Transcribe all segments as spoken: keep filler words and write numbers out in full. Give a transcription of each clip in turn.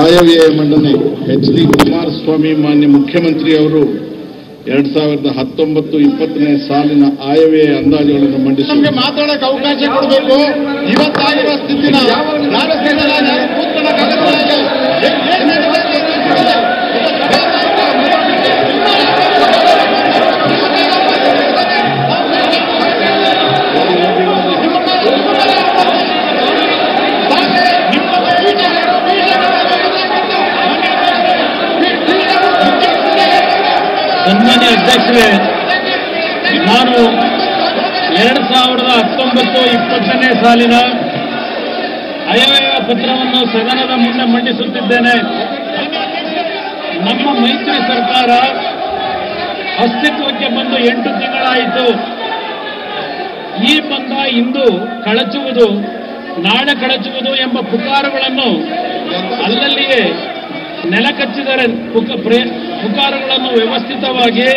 ಆಯವ್ಯಯ ಮಂಡನೆ H D Kumaraswamy ಮಾನ್ಯ ಮುಖ್ಯಮಂತ್ರಿ ಅವರು ಎರಡ್ ಸಾವಿರದ ಹತ್ತೊಂಬತ್ತು ಇಪ್ಪತ್ತನೇ ಸಾಲಿನ ಆಯವ್ಯಯ ಅಂದಾಜುಗಳನ್ನು ಮಂಡಿಸಿ ಮಾತಾಡಕ್ಕೆ ಅವಕಾಶ ಕೊಡಬೇಕು. ಇವತ್ತಾಗಿರುವ ಸ್ಥಿತಿನ ಸನ್ಮಾನ್ಯ ಅಧ್ಯಕ್ಷರೇ, ನಾನು ಎರಡು ಸಾವಿರದ ಹತ್ತೊಂಬತ್ತು ಇಪ್ಪತ್ತನೇ ಸಾಲಿನ ಆಯವ್ಯಯ ಪತ್ರವನ್ನು ಸದನದ ಮುಂದೆ ಮಂಡಿಸುತ್ತಿದ್ದೇನೆ. ನಮ್ಮ ಮೈತ್ರಿ ಸರ್ಕಾರ ಅಸ್ತಿತ್ವಕ್ಕೆ ಬಂದು ಎಂಟು ತಿಂಗಳಾಯಿತು. ಈ ಬಂದ ಇಂದು ಕಳಚುವುದು, ನಾಳೆ ಕಳಚುವುದು ಎಂಬ ಪುಕಾರಗಳನ್ನು ಅಲ್ಲಲ್ಲಿಯೇ ನೆಲಕಚ್ಚಿದರೆ ಪುಕಾರಗಳನ್ನು ವ್ಯವಸ್ಥಿತವಾಗಿ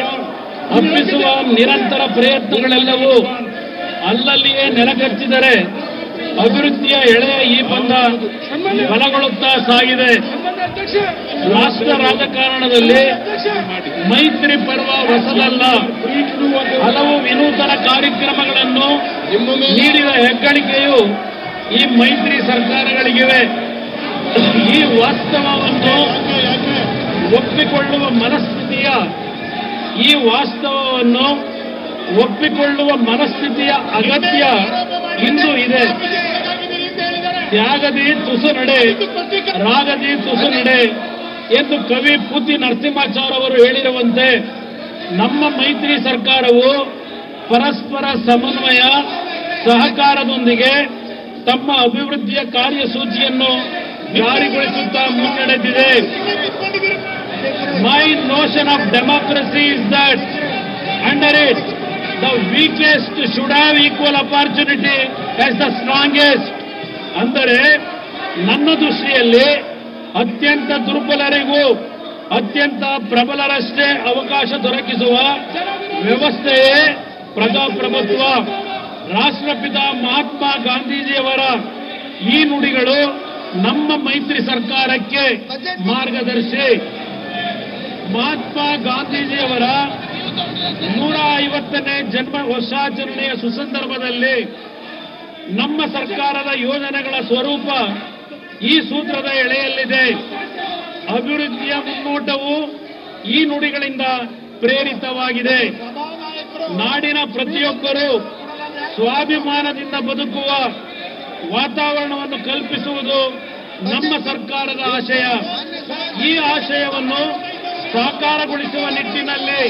ಅಪ್ಪಿಸುವ ನಿರಂತರ ಪ್ರಯತ್ನಗಳೆಲ್ಲವೂ ಅಲ್ಲಲ್ಲಿಯೇ ನೆಲಕಚ್ಚಿದರೆ ಅಭಿವೃದ್ಧಿಯ ಎಳೆ ಈ ಬಂದ ಬಲಗೊಳ್ಳುತ್ತಾ ಸಾಗಿದೆ. ರಾಷ್ಟ್ರ ರಾಜಕಾರಣದಲ್ಲಿ ಮೈತ್ರಿ ಪರ್ವ ಹೊಸದಲ್ಲ. ಹಲವು ವಿನೂತನ ಕಾರ್ಯಕ್ರಮಗಳನ್ನು ನೀಡಿದ ಹೆಗ್ಗಳಿಕೆಯು ಈ ಮೈತ್ರಿ ಸರ್ಕಾರಗಳಿಗಿವೆ. ಈ ವಾಸ್ತವವನ್ನು ಒಪ್ಪಿಕೊಳ್ಳುವ ಮನಸ್ಥಿತಿಯ ಈ ವಾಸ್ತವವನ್ನು ಒಪ್ಪಿಕೊಳ್ಳುವ ಮನಸ್ಥಿತಿಯ ಅಗತ್ಯ ಇಂದು ಇದೆ. ತ್ಯಾಗದಿ ತುಸು ನಡೆ, ರಾಗದಿ ತುಸು ನಡೆ ಎಂದು ಕವಿ ಪೂತಿ ನರಸಿಂಹಾಚಾರ್ ಅವರು ಹೇಳಿರುವಂತೆ ನಮ್ಮ ಮೈತ್ರಿ ಸರ್ಕಾರವು ಪರಸ್ಪರ ಸಮನ್ವಯ ಸಹಕಾರದೊಂದಿಗೆ ತಮ್ಮ ಅಭಿವೃದ್ಧಿಯ ಕಾರ್ಯಸೂಚಿಯನ್ನು ಜಾರಿಗೊಳಿಸುತ್ತಾ ಮುನ್ನಡೆದಿದೆ. My notion of democracy is that under it the weakest should have equal opportunity as the strongest. ಅಂದರೆ ನನ್ನ ದೃಷ್ಟಿಯಲ್ಲಿ ಅತ್ಯಂತ ದುರ್ಬಲರಿಗೂ ಅತ್ಯಂತ ಪ್ರಬಲರಷ್ಟೇ ಅವಕಾಶ ದೊರಕಿಸುವ ವ್ಯವಸ್ಥೆಯೇ ಪ್ರಜಾಪ್ರಭುತ್ವ. ರಾಷ್ಟ್ರಪಿತ ಮಹಾತ್ಮ ಗಾಂಧೀಜಿಯವರ ಈ ನುಡಿಗಳು ನಮ್ಮ ಮೈತ್ರಿ ಸರ್ಕಾರಕ್ಕೆ ಮಾರ್ಗದರ್ಶಿ. ಮಹಾತ್ಮ ಗಾಂಧೀಜಿಯವರ ನೂರ ಐವತ್ತನೇ ಜನ್ಮ ವರ್ಷಾಚರಣೆಯ ಸುಸಂದರ್ಭದಲ್ಲಿ ನಮ್ಮ ಸರ್ಕಾರದ ಯೋಜನೆಗಳ ಸ್ವರೂಪ ಈ ಸೂತ್ರದ ಎಳೆಯಲ್ಲಿದೆ. ಅಭಿವೃದ್ಧಿಯ ಮುನ್ನೋಟವು ಈ ನುಡಿಗಳಿಂದ ಪ್ರೇರಿತವಾಗಿದೆ. ನಾಡಿನ ಪ್ರತಿಯೊಬ್ಬರೂ ಸ್ವಾಭಿಮಾನದಿಂದ ಬದುಕುವ ವಾತಾವರಣವನ್ನು ಕಲ್ಪಿಸುವುದು ನಮ್ಮ ಸರ್ಕಾರದ ಆಶಯ. ಈ ಆಶಯವನ್ನು ಸಾಕಾರಗೊಳಿಸುವ ನಿಟ್ಟಿನಲ್ಲಿ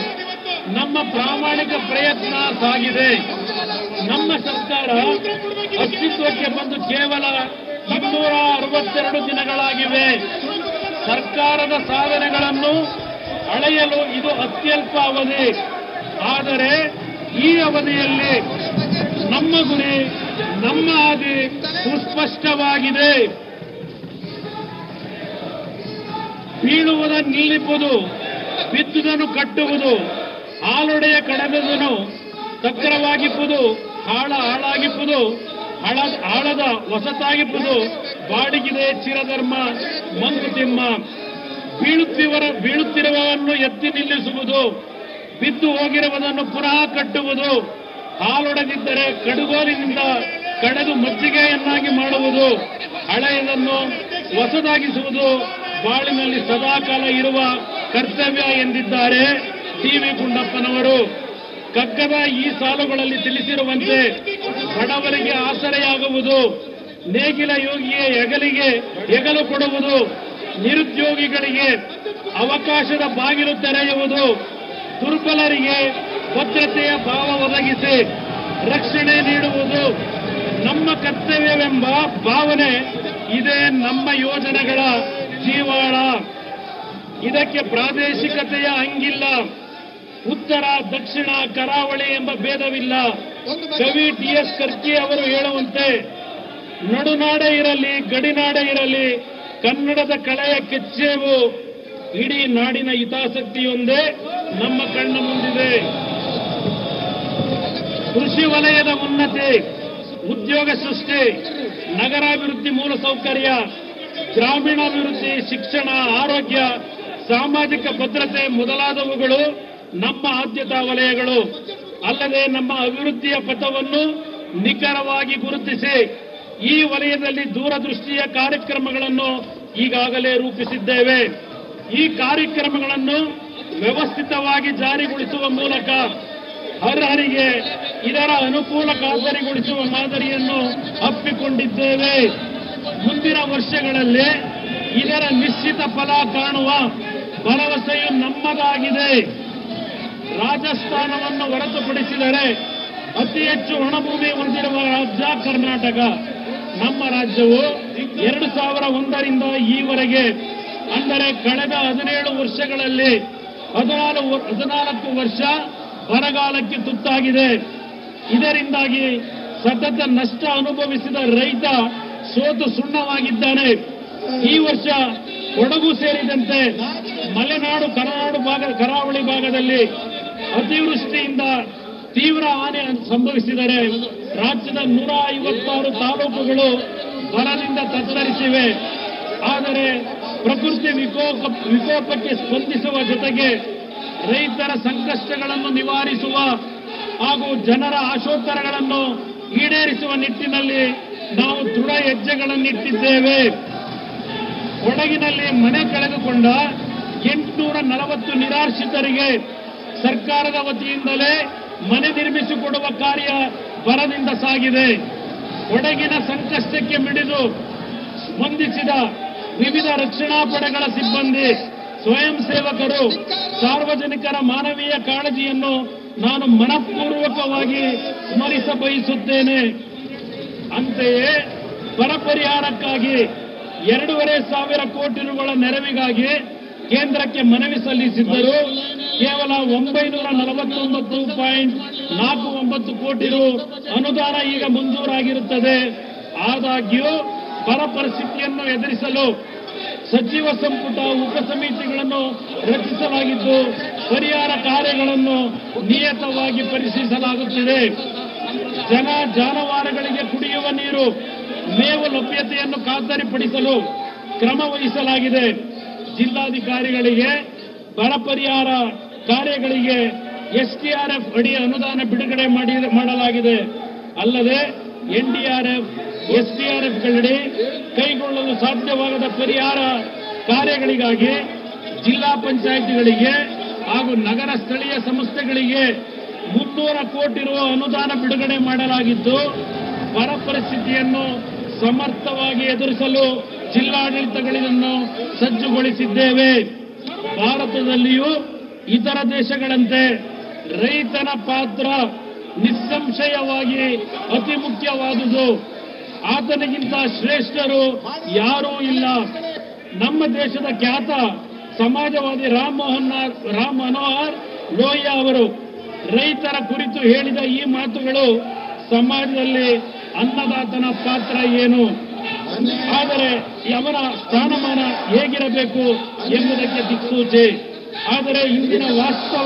ನಮ್ಮ ಪ್ರಾಮಾಣಿಕ ಪ್ರಯತ್ನ ಸಾಗಿದೆ. ನಮ್ಮ ಸರ್ಕಾರ ಅಸ್ತಿತ್ವಕ್ಕೆ ಬಂದು ಕೇವಲ ಇನ್ನೂರ ಅರವತ್ತೆರಡು ದಿನಗಳಾಗಿವೆ. ಸರ್ಕಾರದ ಸಾಧನೆಗಳನ್ನು ಅಳೆಯಲು ಇದು ಅತ್ಯಲ್ಪ ಅವಧಿ. ಆದರೆ ಈ ಅವಧಿಯಲ್ಲಿ ನಮ್ಮ ಗುರಿ, ನಮ್ಮ ಹಾದಿ ಸುಸ್ಪಷ್ಟವಾಗಿದೆ. ಬೀಳುವುದನ್ನು ನಿಲ್ಲಿಪುವುದು, ಬಿದ್ದುದನ್ನು ಕಟ್ಟುವುದು, ಹಾಲೊಡೆಯ ಕಡಮದನ್ನು ಸಕ್ರವಾಗಿಪ್ಪುದು, ಹಾಳ ಹಾಳಾಗಿಪ್ಪುದು, ಹಳ ಹಾಳದ ಹೊಸತಾಗಿಪ್ಪುದು, ಬಾಡಿಗಿದೆ ಚಿರಧರ್ಮ ಮಂಕುತಿಮ್ಮ. ಬೀಳುತ್ತಿರುವ ಬೀಳುತ್ತಿರುವವನ್ನು ಎತ್ತಿ ನಿಲ್ಲಿಸುವುದು, ಬಿದ್ದು ಹೋಗಿರುವುದನ್ನು ಪುನಃ ಕಟ್ಟುವುದು, ಹಾಲೊಡೆದಿದ್ದರೆ ಕಡುಗೋಲಿನಿಂದ ಕಡೆದು ಮಜ್ಜಿಗೆಯನ್ನಾಗಿ ಮಾಡುವುದು, ಹಳೆಯದನ್ನು ಹೊಸದಾಗಿಸುವುದು ಬಾಳಿನಲ್ಲಿ ಸದಾಕಾಲ ಇರುವ ಕರ್ತವ್ಯ ಎಂದಿದ್ದಾರೆ ಟಿ ವಿ ಗುಂಡಪ್ಪನವರು. ಕಗ್ಗದ ಈ ಸಾಲುಗಳಲ್ಲಿ ತಿಳಿಸಿರುವಂತೆ ಬಡವರಿಗೆ ಆಸರೆಯಾಗುವುದು, ನೇಗಿಲ ಯೋಗಿಯ ಹೆಗಲಿಗೆ ಹೆಗಲು ಕೊಡುವುದು, ನಿರುದ್ಯೋಗಿಗಳಿಗೆ ಅವಕಾಶದ ಬಾಗಿಲು ತೆರೆಯುವುದು, ದುರ್ಬಲರಿಗೆ ಭದ್ರತೆಯ ಭಾವ ಒದಗಿಸಿ ರಕ್ಷಣೆ ನೀಡುವುದು ನಮ್ಮ ಕರ್ತವ್ಯವೆಂಬ ಭಾವನೆ ಇದೇ ನಮ್ಮ ಯೋಜನೆಗಳ ಜೀವಾಳ. ಇದಕ್ಕೆ ಪ್ರಾದೇಶಿಕತೆಯ ಹಂಗಿಲ್ಲ, ಉತ್ತರ ದಕ್ಷಿಣ ಕರಾವಳಿ ಎಂಬ ಭೇದವಿಲ್ಲ. ಕವಿ ಟಿ ಎಸ್ ಕರ್ಕಿ ಅವರು ಹೇಳುವಂತೆ ನಡುನಾಡೆ ಇರಲಿ ಗಡಿನಾಡೆ ಇರಲಿ ಕನ್ನಡದ ಕಳೆಯ ಕೆಚ್ಚೇವು, ಇಡೀ ನಾಡಿನ ಹಿತಾಸಕ್ತಿಯೊಂದೇ ನಮ್ಮ ಕಣ್ಣ ಮುಂದಿದೆ. ಕೃಷಿ ವಲಯದ ಉನ್ನತಿ, ಉದ್ಯೋಗ ಸೃಷ್ಟಿ, ನಗರಾಭಿವೃದ್ಧಿ, ಮೂಲಸೌಕರ್ಯ, ಗ್ರಾಮೀಣಾಭಿವೃದ್ಧಿ, ಶಿಕ್ಷಣ, ಆರೋಗ್ಯ, ಸಾಮಾಜಿಕ ಭದ್ರತೆ ಮೊದಲಾದವುಗಳು ನಮ್ಮ ಆದ್ಯತಾ ವಲಯಗಳು. ಅಲ್ಲದೆ ನಮ್ಮ ಅಭಿವೃದ್ಧಿಯ ಪಥವನ್ನು ನಿಖರವಾಗಿ ಗುರುತಿಸಿ ಈ ವಲಯದಲ್ಲಿ ದೂರದೃಷ್ಟಿಯ ಕಾರ್ಯಕ್ರಮಗಳನ್ನು ಈಗಾಗಲೇ ರೂಪಿಸಿದ್ದೇವೆ. ಈ ಕಾರ್ಯಕ್ರಮಗಳನ್ನು ವ್ಯವಸ್ಥಿತವಾಗಿ ಜಾರಿಗೊಳಿಸುವ ಮೂಲಕ ಅರ್ಹರಿಗೆ ಇದರ ಅನುಕೂಲ ಖಾತರಿಗೊಳಿಸುವ ಮಾದರಿಯನ್ನು ಹಮ್ಮಿಕೊಂಡಿದ್ದೇವೆ. ಮುಂದಿನ ವರ್ಷಗಳಲ್ಲಿ ಇದರ ನಿಶ್ಚಿತ ಫಲ ಕಾಣುವ ಭರವಸೆಯು ನಮ್ಮದಾಗಿದೆ. ರಾಜಸ್ಥಾನವನ್ನು ಹೊರತುಪಡಿಸಿದರೆ ಅತಿ ಹೆಚ್ಚು ಒಣಭೂಮಿ ಹೊಂದಿರುವ ರಾಜ್ಯ ಕರ್ನಾಟಕ. ನಮ್ಮ ರಾಜ್ಯವು ಎರಡು ಸಾವಿರ ಒಂದರಿಂದ ಈವರೆಗೆ, ಅಂದರೆ ಕಳೆದ ಹದಿನೇಳು ವರ್ಷಗಳಲ್ಲಿ ಹದಿನಾರು ಹದಿನಾಲ್ಕು ವರ್ಷ ಬರಗಾಲಕ್ಕೆ ತುತ್ತಾಗಿದೆ. ಇದರಿಂದಾಗಿ ಸತತ ನಷ್ಟ ಅನುಭವಿಸಿದ ರೈತ ಸೋತು ಸುಣ್ಣವಾಗಿದ್ದಾನೆ. ಈ ವರ್ಷ ಕೊಡಗು ಸೇರಿದಂತೆ ಮಲೆನಾಡು ಕರಾವಳಿ ಭಾಗ ಕರಾವಳಿ ಭಾಗದಲ್ಲಿ ಅತಿವೃಷ್ಟಿಯಿಂದ ತೀವ್ರ ಹಾನಿ ಸಂಭವಿಸಿದರೆ ರಾಜ್ಯದ ನೂರ ಐವತ್ತಾರು ತಾಲೂಕುಗಳು ಬರದಿಂದ ತತ್ತರಿಸಿವೆ. ಆದರೆ ಪ್ರಕೃತಿ ವಿಕೋಪ ವಿಕೋಪಕ್ಕೆ ಸ್ಪಂದಿಸುವ ಜೊತೆಗೆ ರೈತರ ಸಂಕಷ್ಟಗಳನ್ನು ನಿವಾರಿಸುವ ಹಾಗೂ ಜನರ ಆಶೋತ್ತರಗಳನ್ನು ಈಡೇರಿಸುವ ನಿಟ್ಟಿನಲ್ಲಿ ನಾವು ದೃಢ ಹೆಜ್ಜೆಗಳನ್ನಿಟ್ಟಿದ್ದೇವೆ. ಕೊಡಗಿನಲ್ಲಿ ಮನೆ ಕಳೆದುಕೊಂಡ ಎಂಟುನೂರ ನಲವತ್ತು ನಿರಾಶ್ರಿತರಿಗೆ ಸರ್ಕಾರದ ವತಿಯಿಂದಲೇ ಮನೆ ನಿರ್ಮಿಸಿಕೊಡುವ ಕಾರ್ಯ ಬರದಿಂದ ಸಾಗಿದೆ. ಕೊಡಗಿನ ಸಂಕಷ್ಟಕ್ಕೆ ಮಿಡಿದು ಸ್ಪಂದಿಸಿದ ವಿವಿಧ ರಕ್ಷಣಾ ಪಡೆಗಳ ಸಿಬ್ಬಂದಿ, ಸ್ವಯಂ ಸೇವಕರು, ಸಾರ್ವಜನಿಕರ ಮಾನವೀಯ ಕಾಳಜಿಯನ್ನು ನಾನು ಮನಪೂರ್ವಕವಾಗಿ ಸ್ಮರಿಸ ಬಯಸುತ್ತೇನೆ. ಅಂತೆಯೇ ಬರ ಪರಿಹಾರಕ್ಕಾಗಿ ಎರಡೂವರೆ ಸಾವಿರ ಕೋಟಿ ರುಗಳ ನೆರವಿಗಾಗಿ ಕೇಂದ್ರಕ್ಕೆ ಮನವಿ ಸಲ್ಲಿಸಿದ್ದರೂ ಕೇವಲ ಒಂಬೈನೂರ ನಲವತ್ತೊಂಬತ್ತು ಪಾಯಿಂಟ್ ನಾಲ್ಕು ಒಂಬತ್ತು ಕೋಟಿ ರು ಅನುದಾನ ಈಗ ಮಂಜೂರಾಗಿರುತ್ತದೆ. ಆದಾಗ್ಯೂ ಬರ ಪರಿಸ್ಥಿತಿಯನ್ನು ಎದುರಿಸಲು ಸಚಿವ ಸಂಪುಟ ಉಪ ಸಮಿತಿಗಳನ್ನು ರಚಿಸಲಾಗಿದ್ದು ಪರಿಹಾರ ಕಾರ್ಯಗಳನ್ನು ನಿಯತವಾಗಿ ಪರಿಶೀಲಿಸಲಾಗುತ್ತಿದೆ. ಜನ ಜಾನುವಾರುಗಳಿಗೆ ಕುಡಿಯುವ ನೀರು, ಮೇವು ಲಭ್ಯತೆಯನ್ನು ಖಾತರಿಪಡಿಸಲು ಕ್ರಮ ವಹಿಸಲಾಗಿದೆ. ಜಿಲ್ಲಾಧಿಕಾರಿಗಳಿಗೆ ಬರ ಪರಿಹಾರ ಕಾರ್ಯಗಳಿಗೆ ಎಸ್ಡಿಆರ್ಎಫ್ ಅಡಿ ಅನುದಾನ ಬಿಡುಗಡೆ ಮಾಡಲಾಗಿದೆ. ಅಲ್ಲದೆ ಎನ್ಡಿಆರ್ಎಫ್, ಎಸ್ಡಿಆರ್ಎಫ್ಗಳಡಿ ಕೈಗೊಳ್ಳಲು ಸಾಧ್ಯವಾಗದ ಪರಿಹಾರ ಕಾರ್ಯಗಳಿಗಾಗಿ ಜಿಲ್ಲಾ ಪಂಚಾಯಿತಿಗಳಿಗೆ ಹಾಗೂ ನಗರ ಸ್ಥಳೀಯ ಸಂಸ್ಥೆಗಳಿಗೆ ಮುನ್ನೂರ ಕೋಟಿ ರು ಅನುದಾನ ಬಿಡುಗಡೆ ಮಾಡಲಾಗಿದ್ದು ಬರ ಪರಿಸ್ಥಿತಿಯನ್ನು ಸಮರ್ಥವಾಗಿ ಎದುರಿಸಲು ಜಿಲ್ಲಾಡಳಿತಗಳನ್ನು ಸಜ್ಜುಗೊಳಿಸಿದ್ದೇವೆ. ಭಾರತದಲ್ಲಿಯೂ ಇತರ ದೇಶಗಳಂತೆ ರೈತನ ಪಾತ್ರ ನಿಸ್ಸಂಶಯವಾಗಿ ಅತಿ ಮುಖ್ಯವಾದುದು. ಆತನಿಗಿಂತ ಶ್ರೇಷ್ಠರು ಯಾರೂ ಇಲ್ಲ. ನಮ್ಮ ದೇಶದ ಖ್ಯಾತ ಸಮಾಜವಾದಿ ರಾಮ್ ಮೋಹನ್ ರಾಮ್ ಮನೋಹರ್ ಲೋಹಿಯಾ ಅವರು ರೈತರ ಕುರಿತು ಹೇಳಿದ ಈ ಮಾತುಗಳು ಸಮಾಜದಲ್ಲಿ ಅನ್ನದಾತನ ಪಾತ್ರ ಏನು, ಆದರೆ ಅವರ ಸ್ಥಾನಮಾನ ಹೇಗಿರಬೇಕು ಎಂಬುದಕ್ಕೆ ದಿಕ್ಸೂಚಿ. ಆದರೆ ಇಂದಿನ ವಾಸ್ತವ